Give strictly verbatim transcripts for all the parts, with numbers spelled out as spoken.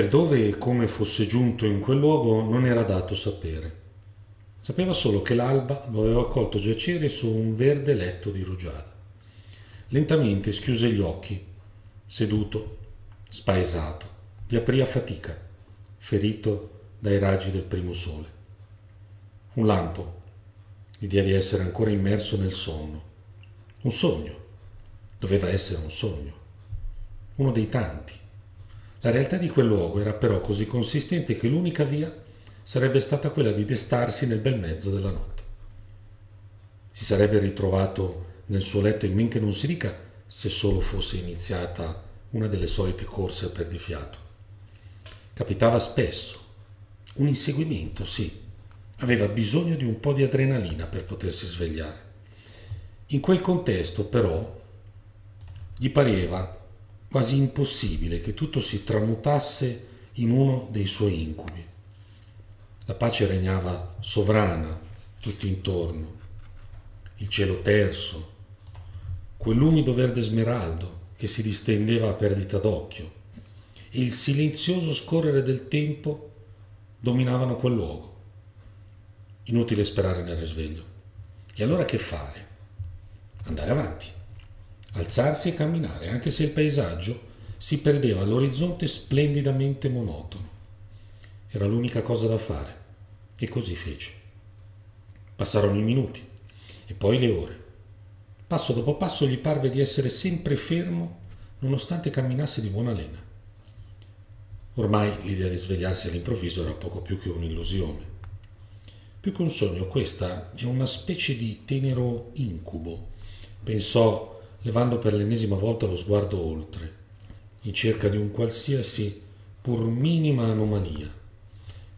Per dove e come fosse giunto in quel luogo non era dato sapere. Sapeva solo che l'alba lo aveva accolto giacere su un verde letto di rugiada. Lentamente schiuse gli occhi, seduto, spaesato, li aprì a fatica, ferito dai raggi del primo sole. Un lampo, l'idea di essere ancora immerso nel sonno. Un sogno, doveva essere un sogno, uno dei tanti. La realtà di quel luogo era però così consistente che l'unica via sarebbe stata quella di destarsi nel bel mezzo della notte. Si sarebbe ritrovato nel suo letto in men che non si dica, se solo fosse iniziata una delle solite corse a perdifiato. Capitava spesso, un inseguimento, sì, aveva bisogno di un po' di adrenalina per potersi svegliare. In quel contesto, però, gli pareva quasi impossibile che tutto si tramutasse in uno dei suoi incubi. La pace regnava sovrana tutto intorno, il cielo terso, quell'umido verde smeraldo che si distendeva a perdita d'occhio, e il silenzioso scorrere del tempo dominavano quel luogo. Inutile sperare nel risveglio. E allora che fare? Andare avanti. Alzarsi e camminare, anche se il paesaggio si perdeva all'orizzonte splendidamente monotono. Era l'unica cosa da fare, e così fece. Passarono i minuti, e poi le ore. Passo dopo passo gli parve di essere sempre fermo, nonostante camminasse di buona lena. Ormai l'idea di svegliarsi all'improvviso era poco più che un'illusione. Più che un sogno, questa è una specie di tenero incubo, pensò levando per l'ennesima volta lo sguardo oltre, in cerca di un qualsiasi pur minima anomalia,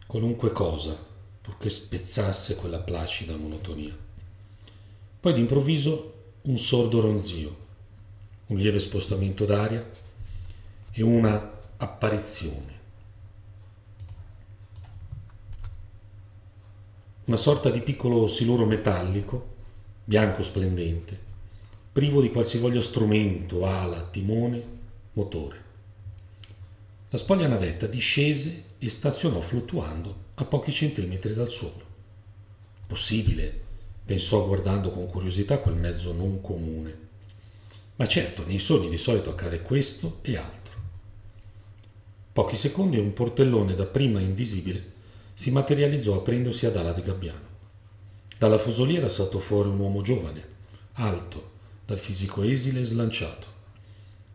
qualunque cosa, purché spezzasse quella placida monotonia. Poi d'improvviso un sordo ronzio, un lieve spostamento d'aria e una apparizione. Una sorta di piccolo siluro metallico, bianco splendente, privo di qualsivoglia strumento, ala, timone, motore. La spoglia navetta discese e stazionò fluttuando a pochi centimetri dal suolo. Possibile, pensò guardando con curiosità quel mezzo non comune. Ma certo, nei sogni di solito accade questo e altro. Pochi secondi e un portellone dapprima invisibile si materializzò aprendosi ad ala di gabbiano. Dalla fusoliera saltò fuori un uomo giovane, alto, dal fisico esile e slanciato.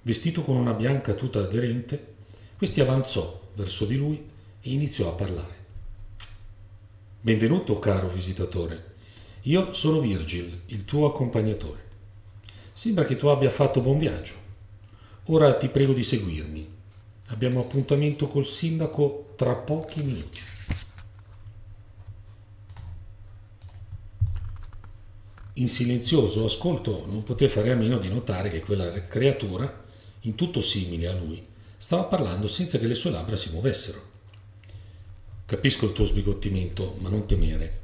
Vestito con una bianca tuta aderente, questi avanzò verso di lui e iniziò a parlare. «Benvenuto, caro visitatore. Io sono Virgil, il tuo accompagnatore. Sembra che tu abbia fatto buon viaggio. Ora ti prego di seguirmi. Abbiamo appuntamento col sindaco tra pochi minuti». In silenzioso ascolto non poté fare a meno di notare che quella creatura, in tutto simile a lui, stava parlando senza che le sue labbra si muovessero. «Capisco il tuo sbigottimento, ma non temere.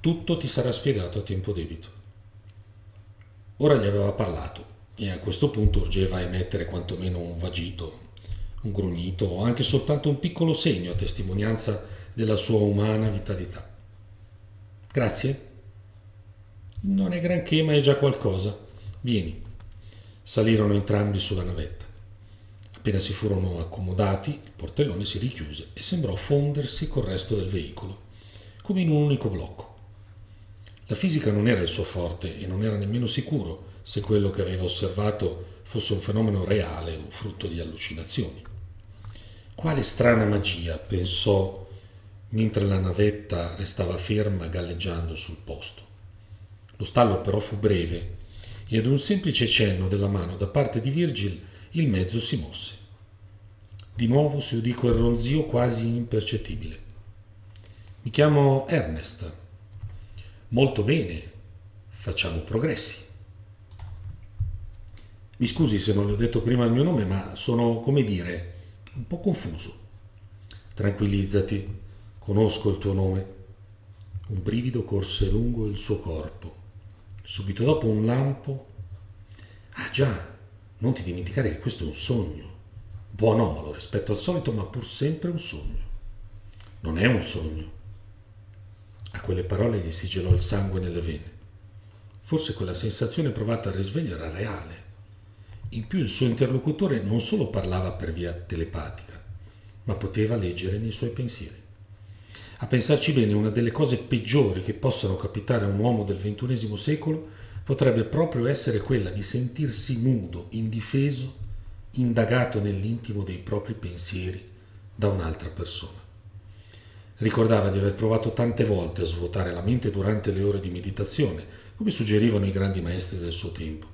Tutto ti sarà spiegato a tempo debito». Ora gli aveva parlato, e a questo punto urgeva emettere quantomeno un vagito, un grugnito o anche soltanto un piccolo segno a testimonianza della sua umana vitalità. «Grazie. Non è granché, ma è già qualcosa. Vieni». Salirono entrambi sulla navetta. Appena si furono accomodati, il portellone si richiuse e sembrò fondersi col resto del veicolo, come in un unico blocco. La fisica non era il suo forte e non era nemmeno sicuro se quello che aveva osservato fosse un fenomeno reale o frutto di allucinazioni. Quale strana magia, pensò, mentre la navetta restava ferma galleggiando sul posto. Lo stallo però fu breve e ad un semplice cenno della mano da parte di Virgil il mezzo si mosse. Di nuovo si udì quel ronzio quasi impercettibile. «Mi chiamo Ernest». «Molto bene, facciamo progressi. Mi scusi se non le ho detto prima il mio nome, ma sono, come dire, un po' confuso». «Tranquillizzati, conosco il tuo nome». Un brivido corse lungo il suo corpo. Subito dopo un lampo. «Ah già, non ti dimenticare che questo è un sogno, buonomalo rispetto al solito, ma pur sempre un sogno. Non è un sogno. A quelle parole gli si gelò il sangue nelle vene. Forse quella sensazione provata al risveglio era reale. In più il suo interlocutore non solo parlava per via telepatica, ma poteva leggere nei suoi pensieri. A pensarci bene, una delle cose peggiori che possano capitare a un uomo del ventunesimo secolo potrebbe proprio essere quella di sentirsi nudo, indifeso, indagato nell'intimo dei propri pensieri da un'altra persona. Ricordava di aver provato tante volte a svuotare la mente durante le ore di meditazione, come suggerivano i grandi maestri del suo tempo.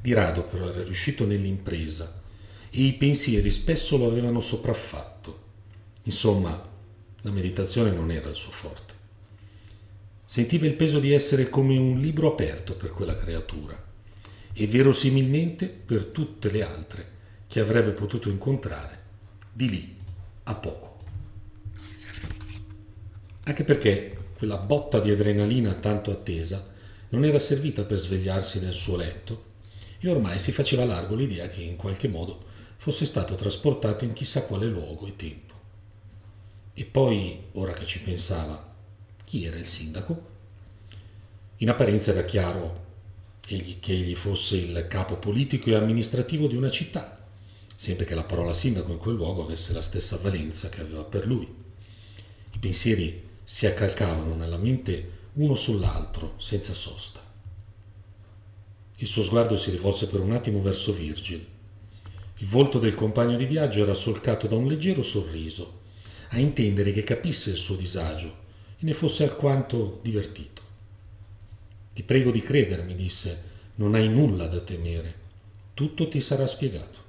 Di rado però era riuscito nell'impresa e i pensieri spesso lo avevano sopraffatto. Insomma, la meditazione non era il suo forte. Sentiva il peso di essere come un libro aperto per quella creatura e verosimilmente per tutte le altre che avrebbe potuto incontrare di lì a poco. Anche perché quella botta di adrenalina tanto attesa non era servita per svegliarsi nel suo letto e ormai si faceva largo l'idea che in qualche modo fosse stato trasportato in chissà quale luogo e tempo. E poi, ora che ci pensava, chi era il sindaco? In apparenza era chiaro egli, che egli fosse il capo politico e amministrativo di una città, sempre che la parola sindaco in quel luogo avesse la stessa valenza che aveva per lui. I pensieri si accalcavano nella mente uno sull'altro, senza sosta. Il suo sguardo si rivolse per un attimo verso Virgil. Il volto del compagno di viaggio era solcato da un leggero sorriso, a intendere che capisse il suo disagio e ne fosse alquanto divertito. «Ti prego di credermi», disse, «non hai nulla da temere. Tutto ti sarà spiegato.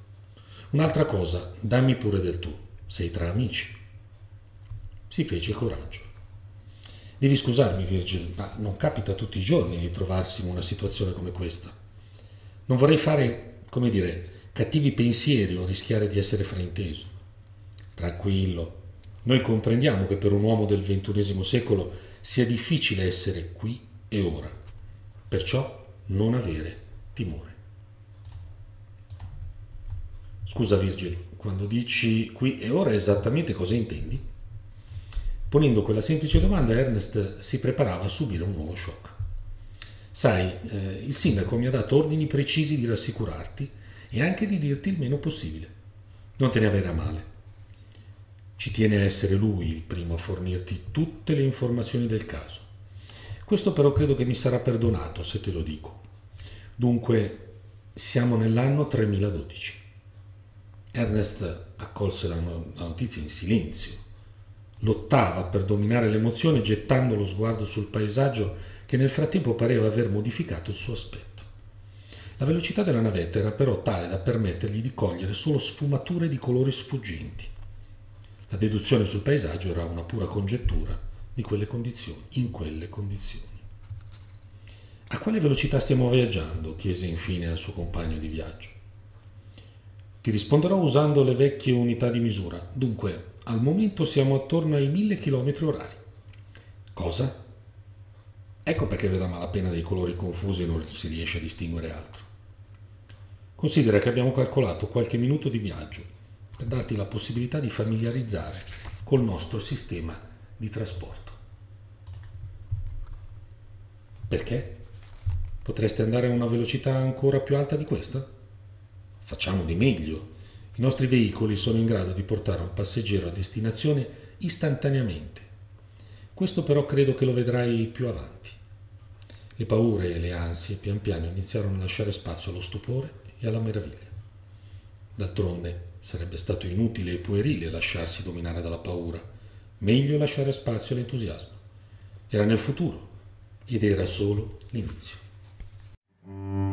Un'altra cosa, dammi pure del tu. Sei tra amici». Si fece coraggio. «Devi scusarmi, Virgil, ma non capita tutti i giorni di trovarsi in una situazione come questa. Non vorrei fare, come dire, cattivi pensieri o rischiare di essere frainteso». «Tranquillo, noi comprendiamo che per un uomo del ventunesimo secolo sia difficile essere qui e ora. Perciò non avere timore». «Scusa, Virgil, quando dici qui e ora esattamente cosa intendi?» Ponendo quella semplice domanda, Ernest si preparava a subire un nuovo shock. «Sai, eh, il sindaco mi ha dato ordini precisi di rassicurarti e anche di dirti il meno possibile. Non te ne avere a male. Ci tiene a essere lui il primo a fornirti tutte le informazioni del caso. Questo però credo che mi sarà perdonato se te lo dico. Dunque, siamo nell'anno tremila dodici. Ernest accolse la, no- la notizia in silenzio. Lottava per dominare l'emozione gettando lo sguardo sul paesaggio che nel frattempo pareva aver modificato il suo aspetto. La velocità della navetta era però tale da permettergli di cogliere solo sfumature di colori sfuggenti. La deduzione sul paesaggio era una pura congettura di quelle condizioni, in quelle condizioni. «A quale velocità stiamo viaggiando?» chiese infine al suo compagno di viaggio. «Ti risponderò usando le vecchie unità di misura. Dunque, al momento siamo attorno ai mille chilometri orari. Cosa? Ecco perché vedo a malapena dei colori confusi e non si riesce a distinguere altro. Considera che abbiamo calcolato qualche minuto di viaggio per darti la possibilità di familiarizzare col nostro sistema di trasporto. Perché? Potreste andare a una velocità ancora più alta di questa? Facciamo di meglio. I nostri veicoli sono in grado di portare un passeggero a destinazione istantaneamente. Questo però credo che lo vedrai più avanti». Le paure e le ansie pian piano iniziarono a lasciare spazio allo stupore e alla meraviglia. D'altronde sarebbe stato inutile e puerile lasciarsi dominare dalla paura, meglio lasciare spazio all'entusiasmo. Era nel futuro ed era solo l'inizio.